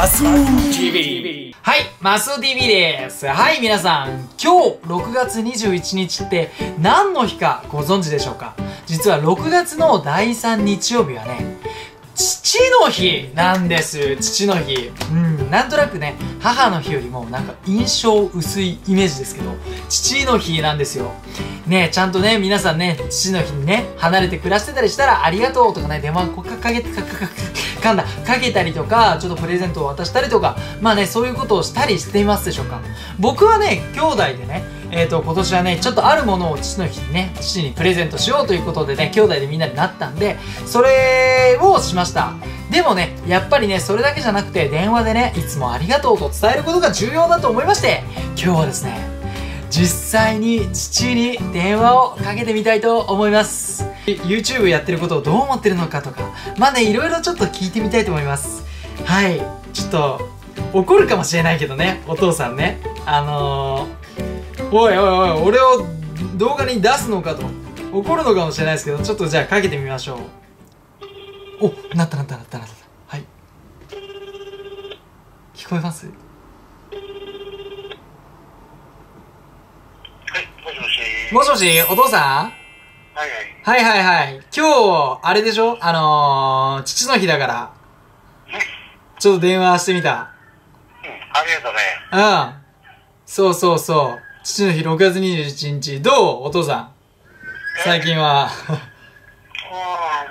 マスー TV。 はい、マスー TV です。はい、皆さん、今日6月21日って何の日かご存知でしょうか？実は6月の第3日曜日はね、父の日なんです。父の日。なんとなくね、母の日よりもなんか印象薄いイメージですけど、父の日なんですよ。ね、ちゃんとね、皆さんね、父の日にね、離れて暮らしてたりしたら、ありがとうとかね、電話かけたりとか、ちょっとプレゼントを渡したりとか、まあね、そういうことをしたりしていますでしょうか。僕はね、兄弟でね、今年はね、ちょっとあるものを父の日にね、父にプレゼントしようということでね、兄弟でみんなでなったんで、それをしました。でもね、やっぱりね、それだけじゃなくて、電話でね、いつもありがとうと伝えることが重要だと思いまして、今日はですね、実際に父に電話をかけてみたいと思います。 YouTube やってることをどう思ってるのかとか、まあね、いろいろちょっと聞いてみたいと思います。はい、ちょっと怒るかもしれないけどね、お父さんね、おいおいおい、俺を動画に出すのかと怒るのかもしれないですけど、ちょっとじゃあかけてみましょう。お、なった。はい、聞こえます？もしもし、お父さん？はいはい。はい。今日、あれでしょ？父の日だから。ちょっと電話してみた。ありがとうね。そう。父の日6月21日。どう？お父さん。最近は。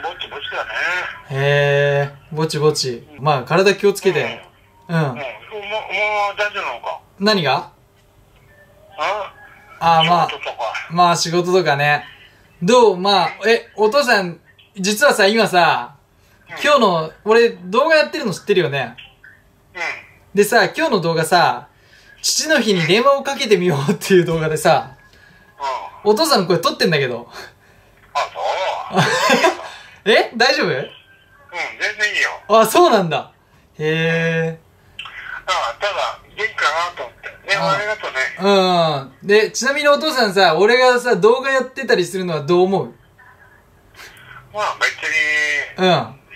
ぼちぼちだね。へえ、ぼちぼち。まあ、体気をつけて。もう大丈夫なのか？何が？ああ、まあ仕事とかね。どう？まあ、お父さん、実はさ、今さ、今日の、俺、動画やってるの知ってるよね。でさ、今日の動画さ、父の日に電話をかけてみようっていう動画でさ、お父さんの声撮ってんだけど。あ、そう。大丈夫？全然いいよ。あ、そうなんだ。へえ。ただ、元気かなと思って。ありがとうね。で、ちなみにお父さんさ、俺がさ、動画やってたりするのはどう思う？まあ別に、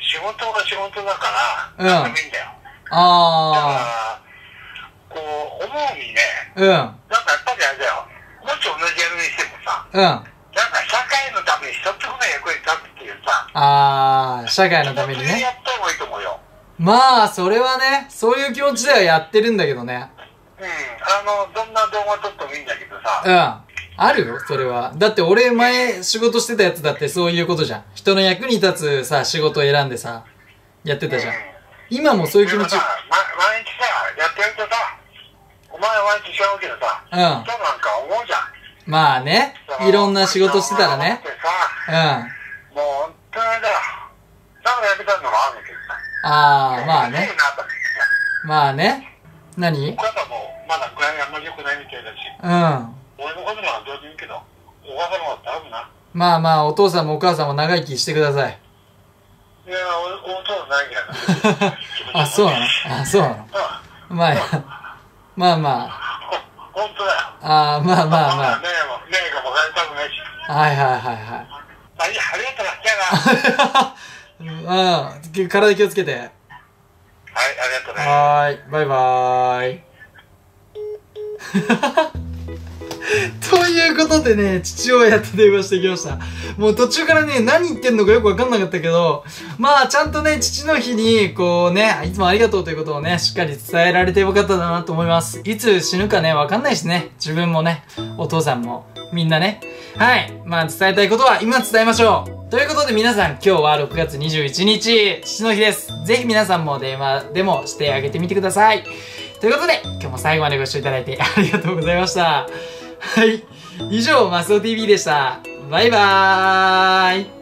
仕事が仕事だから、なんでもいいんだよ。ああ。だから、こう、思うにね、なんかやっぱりあれだよ、もし同じやるにしてもさ、なんか社会のために一つもない役に立つっていうさ、ああ、社会のためにね。やった方がいいと思うよ。まあ、それはね、そういう気持ちではやってるんだけどね。どんな動画撮ってもいいんだけどさ。あるよ、それは。だって俺前仕事してたやつだってそういうことじゃん。人の役に立つさ、仕事を選んでさ、やってたじゃん。今もそういう気持ち。毎日さ、やってるとさ、お前は毎日違うけどさ、そうなんか思うじゃん。まあね、いろんな仕事してたらね。もう本当にだよ。だからやってたのもあるんだけどさ。ああ、まあね。まあね。何？お母さんもまだ具合があんまり良くないみたいだし、俺のことはどうでもいいけど、お母さんの方が頼むな。まあまあ、お父さんもお母さんも長生きしてください。いや、お父さん長生きだ。あ、そうなの？あ、そうなの？まあ。本当だよ。あ、まあ。ねえがもらいたくないし。はい。ありがとうな。じゃあな。体気をつけて。はい、ありがとうね。はい、バイバーイ。ということでね、父親と電話してきました。もう途中からね、何言ってんのかよくわかんなかったけど、まあちゃんとね、父の日に、こうね、いつもありがとうということをね、しっかり伝えられてよかったなと思います。いつ死ぬかね、わかんないしね、自分もね、お父さんも、みんなね。はい、まあ伝えたいことは今伝えましょう。ということで皆さん、今日は6月21日、父の日です。ぜひ皆さんも電話でもしてあげてみてください。ということで、今日も最後までご視聴いただいてありがとうございました。はい。以上、マスオ TV でした。バイバーイ。